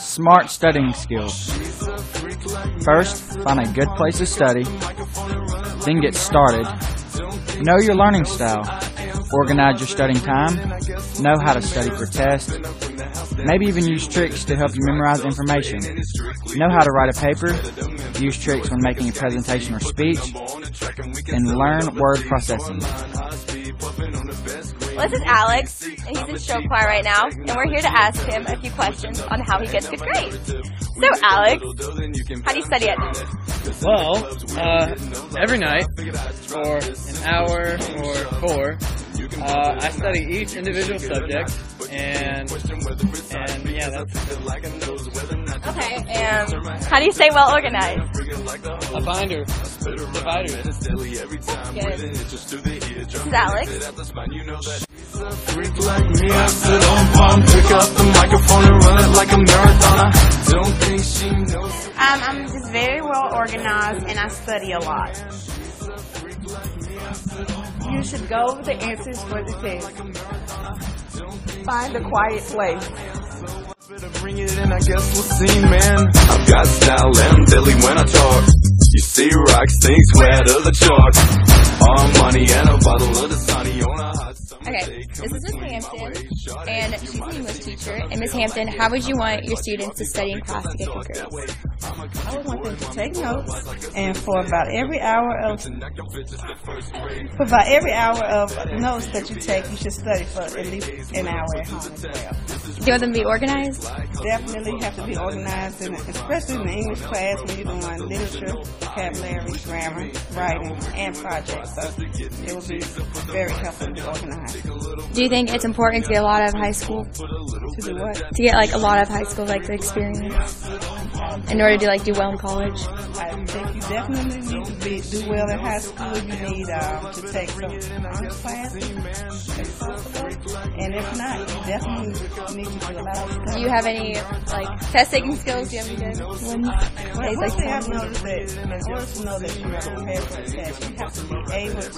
Smart studying skills. First, find a good place to study, then get started. Know your learning style. Organize your studying time. Know how to study for tests. Maybe even use tricks to help you memorize information. Know how to write a paper. Use tricks when making a presentation or speech. And learn word processing. Well, this is Alex, and he's in show choir right now, and we're here to ask him a few questions on how he gets good grades. So, Alex, how do you study at night? Well, every night, for an hour or four, I study each individual subject, and yeah, that's... Okay, and how do you stay well organized? A binder. Dividers. This is Alex. Freak like me, I sit on palm, pick up the microphone and run it like a marathon. Don't think she knows. I'm just very well organized and I study a lot. You should go over the answers for the test. Find a quiet place. Better bring it in, I guess we'll see, man. I've got style and Billy when I talk. You see rocks, things wet of the chalk. All money and a bottle of the sunny on a hot summer. Okay, this is Miss Hampton, and she's an English teacher. And Miss Hampton, how would you want your students to study in class to get good grades? I would want them to take notes, and for about every hour of notes that you take, you should study for at least an hour at home as well. Do you want them to be organized? Definitely have to be organized, especially in the English class when you're doing literature, vocabulary, grammar, writing, and projects. So it will be very helpful to be organized. Do you think it's important to get a lot of high school? To do what? To get like a lot of high school like the experience in order to like do well in college. I think you definitely need to do well in high school. You need to take some honors classes, and if not, you definitely need to do a lot of stuff. Do you have any like test taking skills? Do you have any good ones? One thing I've noticed that in order to know that you're prepared for the test, you have to be able to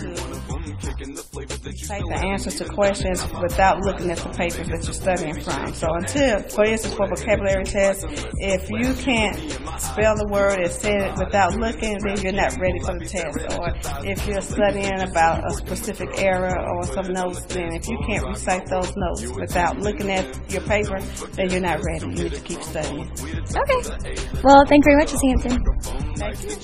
take the answers to questions without looking at the papers that you're studying from. So until, for instance, for vocabulary tests, if you can't spell the word and say it without looking, then you're not ready for the test. Or if you're studying about a specific error or some notes, then if you can't recite those notes without looking at your paper, then you're not ready. You need to keep studying. Okay. Well, thank you very much, Ms. Hampton. Thank you.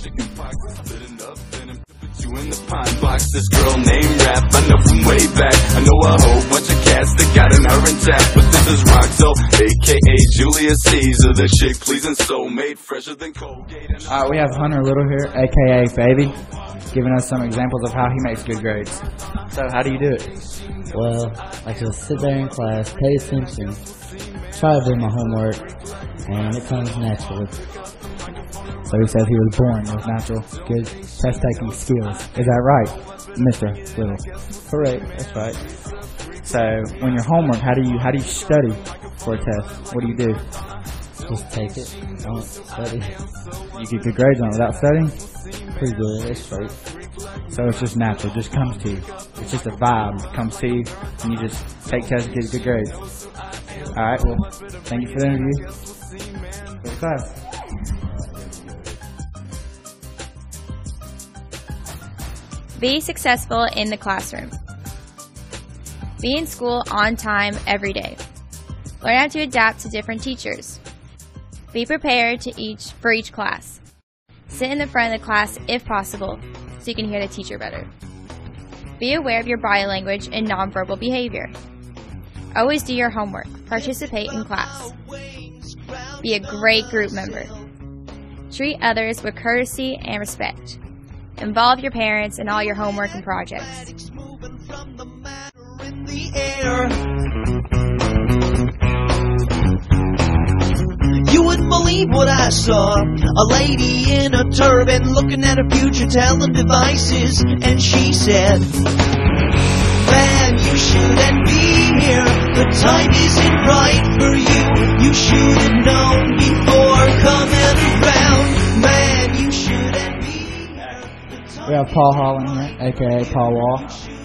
You in the pine box, this girl named Rap. I know from way back. I know a whole bunch of cats that got in her and tap. But this is Roxo, aka Julius Caesar, the chick pleasing soul made fresher than Colgate. Alright, we have Hunter Little here, aka Baby, giving us some examples of how he makes good grades. So, how do you do it? Well, I just sit there in class, pay attention, try to do my homework, and it comes naturally. So he says he was born with natural good test-taking skills. Is that right, Mr. Little? Correct. That's right. So when your homework, how do you study for a test? What do you do? Just take it. Don't study. You get good grades on it without studying? Pretty good. That's straight. So it's just natural. It just comes to you. It's just a vibe. It comes to you, and you just take tests and get good grades. All right. Well, thank you for the interview. Good class. Be successful in the classroom. Be in school on time every day. Learn how to adapt to different teachers. Be prepared for each class. Sit in the front of the class if possible so you can hear the teacher better. Be aware of your body language and nonverbal behavior. Always do your homework. Participate in class. Be a great group member. Treat others with courtesy and respect. Involve your parents in all your homework and projects. You wouldn't believe what I saw. A lady in a turban looking at her future telling devices, and she said, man, you shouldn't be here. The time isn't right for you. You should have known before coming around. Man, you shouldn't. We have Paul Holland here, aka Paul Wall.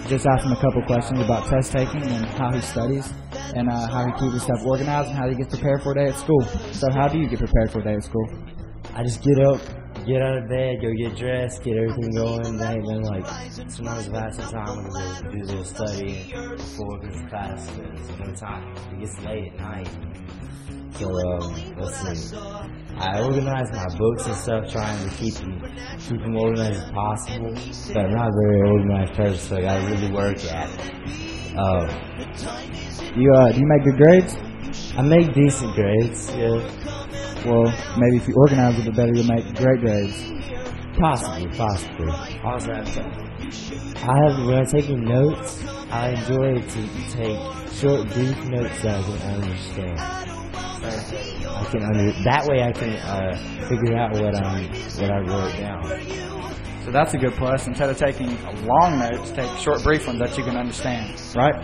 Just asked him a couple questions about test taking and how he studies. and how to keep yourself organized and how to get prepared for a day at school. So how do you get prepared for a day at school? I just get up, get out of bed, go get dressed, get everything going, and then like sometimes that's the time I'm gonna go do a little study before class. Sometimes it gets late at night. So let's see. I organize my books and stuff, trying to keep them organized as possible. But I'm not a very organized person, so I gotta really work at it. Do you make good grades? I make decent grades, yeah. Well, maybe if you organize it better, you'll make great grades. Possibly. When I'm taking notes, I enjoy to take short, brief notes that I can understand. That way I can figure out what I wrote down. So that's a good plus. Instead of taking long notes, take short, brief ones that you can understand, right?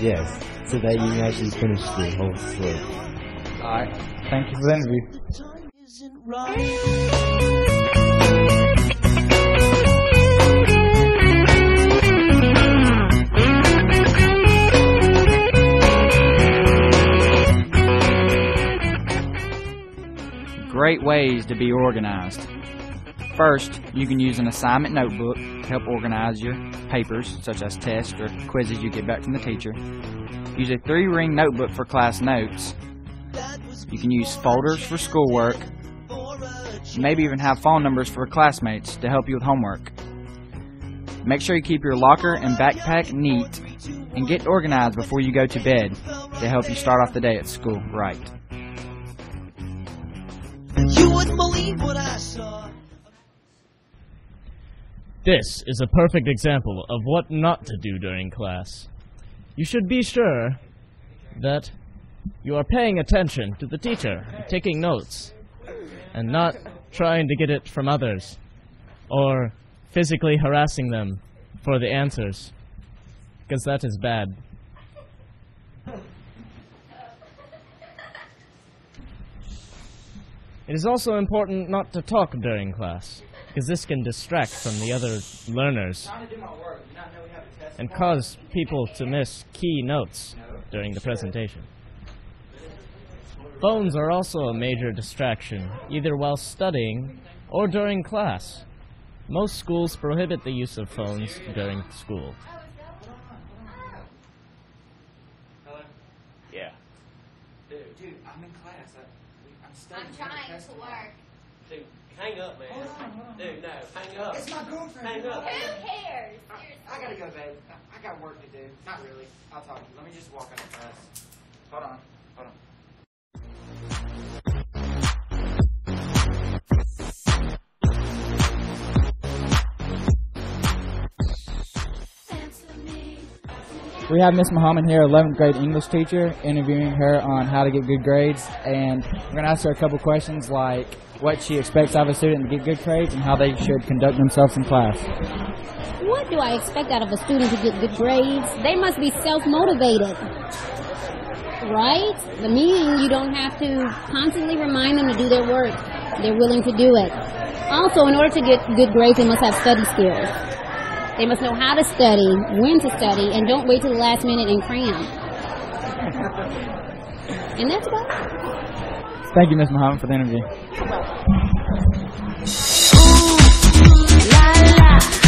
Yes. So that you can actually finish the whole story. All right. Thank you for the interview. Great ways to be organized. First, you can use an assignment notebook to help organize your papers, such as tests or quizzes you get back from the teacher. Use a 3-ring notebook for class notes. You can use folders for schoolwork, maybe even have phone numbers for classmates to help you with homework. Make sure you keep your locker and backpack neat and get organized before you go to bed to help you start off the day at school right. You wouldn't believe what I saw. This is a perfect example of what not to do during class. You should be sure that you are paying attention to the teacher, taking notes, and not trying to get it from others, or physically harassing them for the answers, because that is bad. It is also important not to talk during class, because this can distract from the other learners and cause people to miss key notes during the presentation. Phones are also a major distraction, either while studying or during class. Most schools prohibit the use of phones during school. Hello? Yeah. Dude, I'm in class. I'm studying. I'm trying to work. Dude, hang up, man. Hold on. Dude, no, hang up. It's my girlfriend. Hang up. Who cares? I gotta go, babe. I got work to do. Not really. I'll talk to you. Let me just walk out of class. Hold on. We have Miss Muhammad here, 11th grade English teacher, interviewing her on how to get good grades, and we're going to ask her a couple questions like what she expects out of a student to get good grades and how they should conduct themselves in class. What do I expect out of a student to get good grades? They must be self-motivated, right? Meaning you don't have to constantly remind them to do their work. They're willing to do it. Also, in order to get good grades, they must have study skills. They must know how to study, when to study, and don't wait till the last minute and cram. And that's about it. Thank you, Ms. Muhammad, for the interview.